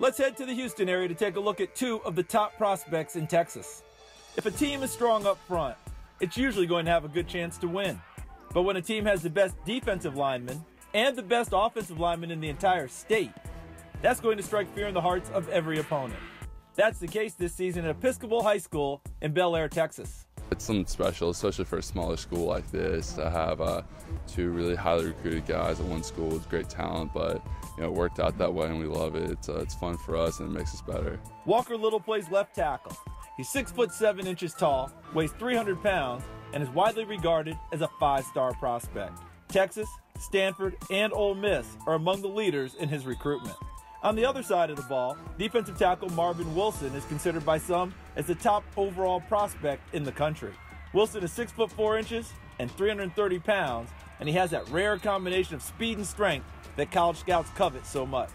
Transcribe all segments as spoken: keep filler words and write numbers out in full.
Let's head to the Houston area to take a look at two of the top prospects in Texas. If a team is strong up front, it's usually going to have a good chance to win. But when a team has the best defensive linemen and the best offensive linemen in the entire state, that's going to strike fear in the hearts of every opponent. That's the case this season at Episcopal High School in Bellaire, Texas. It's something special, especially for a smaller school like this, to have uh, two really highly recruited guys at one school with great talent, but you know, it worked out that way and we love it. It's, uh, it's fun for us and it makes us better. Walker Little plays left tackle. He's six foot seven inches tall, weighs three hundred pounds, and is widely regarded as a five-star prospect. Texas, Stanford, and Ole Miss are among the leaders in his recruitment. On the other side of the ball, defensive tackle Marvin Wilson is considered by some as the top overall prospect in the country. Wilson is six foot four inches and three hundred thirty pounds, and he has that rare combination of speed and strength that college scouts covet so much.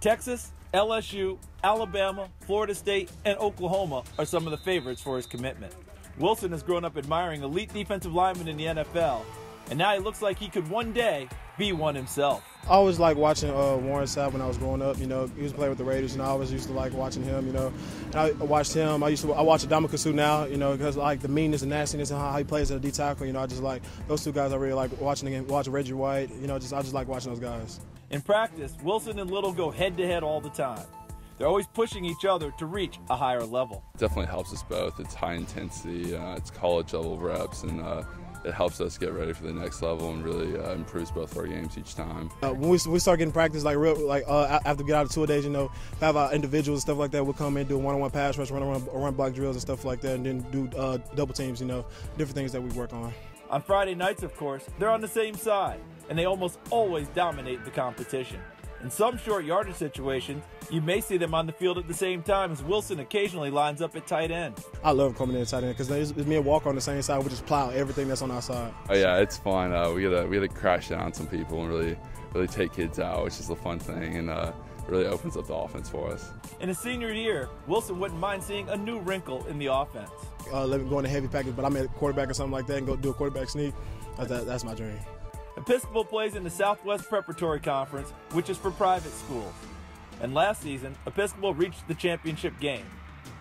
Texas, L S U, Alabama, Florida State, and Oklahoma are some of the favorites for his commitment. Wilson has grown up admiring elite defensive linemen in the N F L, and now he looks like he could one day be one himself. I always liked watching uh, Warren Sapp when I was growing up. You know, he was playing with the Raiders, and I always used to like watching him. You know, and I watched him. I used to I watch Adam Kasu now. You know, because like the meanness and nastiness and how he plays at a D tackle. You know, I just like those two guys. I really like watching again. Watch Reggie White. You know, just I just like watching those guys. In practice, Wilson and Little go head to head all the time. They're always pushing each other to reach a higher level. It definitely helps us both. It's high intensity. Uh, it's college level reps and. Uh, It helps us get ready for the next level and really uh, improves both of our games each time. Uh, when we, we start getting practice, like real, like uh, after we get out of two days, you know, have our individuals and stuff like that. We'll come in, do one-on-one pass rush, run-on-one, run block drills and stuff like that, and then do uh, double teams. You know, different things that we work on. On Friday nights, of course, they're on the same side, and they almost always dominate the competition. In some short yardage situations, you may see them on the field at the same time as Wilson occasionally lines up at tight end. I love coming in at tight end because it's, it's me and Walker on the same side. We just plow everything that's on our side. Oh yeah, it's fun. Uh, we gotta we gotta crash down on some people and really really take kids out, which is a fun thing and uh, really opens up the offense for us. In his senior year, Wilson wouldn't mind seeing a new wrinkle in the offense. Uh, let me go in a heavy package, but I'm at quarterback or something like that and go do a quarterback sneak. That, that's my dream. Episcopal plays in the Southwest Preparatory Conference, which is for private schools. And last season, Episcopal reached the championship game.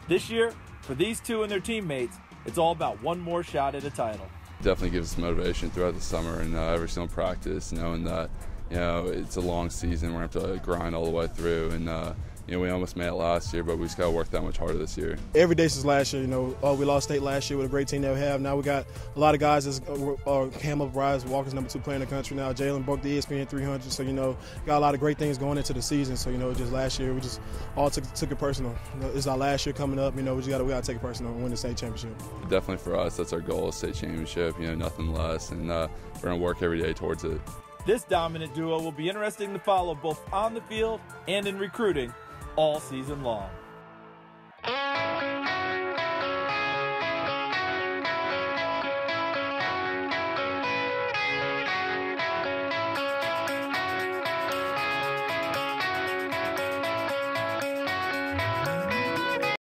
This year, for these two and their teammates, it's all about one more shot at a title. Definitely gives us motivation throughout the summer and uh, every single practice, knowing that you know it's a long season. We're gonna have to grind all the way through, and uh, you know we almost made it last year, but we just gotta work that much harder this year. Every day since last year, you know, oh, we lost state last year with a great team that we have. Now we got a lot of guys that's uh, uh, came up, rise. Walker's number two player in the country now. Jalen broke the E S P N three hundred, so you know, got a lot of great things going into the season. So you know, just last year we just all took took it personal. You know, it's our last year coming up. You know, we just gotta we gotta take it personal and win the state championship. Definitely for us, that's our goal: state championship. You know, nothing less, and uh, we're gonna work every day towards it. This dominant duo will be interesting to follow both on the field and in recruiting all season long.